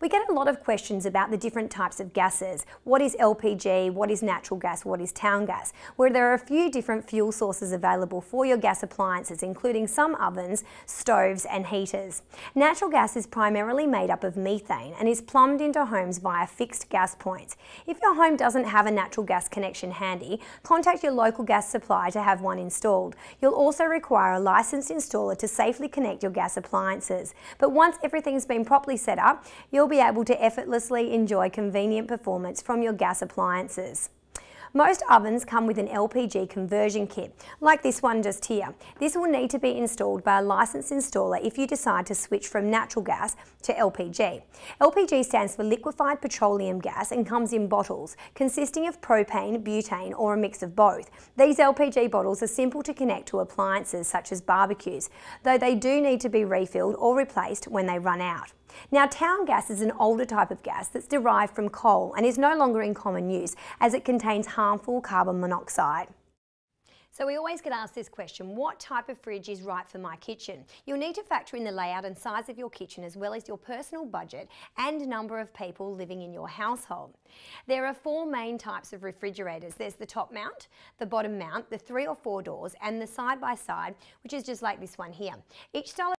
We get a lot of questions about the different types of gases. What is LPG? What is natural gas? What is town gas? Where there are a few different fuel sources available for your gas appliances, including some ovens, stoves and heaters. Natural gas is primarily made up of methane and is plumbed into homes via fixed gas points. If your home doesn't have a natural gas connection handy, contact your local gas supplier to have one installed. You'll also require a licensed installer to safely connect your gas appliances. But once everything's been properly set up, you'll be able to effortlessly enjoy convenient performance from your gas appliances. Most ovens come with an LPG conversion kit, like this one just here. This will need to be installed by a licensed installer if you decide to switch from natural gas to LPG. LPG stands for liquefied petroleum gas and comes in bottles, consisting of propane, butane, or a mix of both. These LPG bottles are simple to connect to appliances such as barbecues, though they do need to be refilled or replaced when they run out. Now, town gas is an older type of gas that's derived from coal and is no longer in common use as it contains harmful carbon monoxide. So we always get asked this question, what type of fridge is right for my kitchen? You'll need to factor in the layout and size of your kitchen as well as your personal budget and number of people living in your household. There are four main types of refrigerators. There's the top mount, the bottom mount, the 3 or 4 doors and the side by side, which is just like this one here. Each style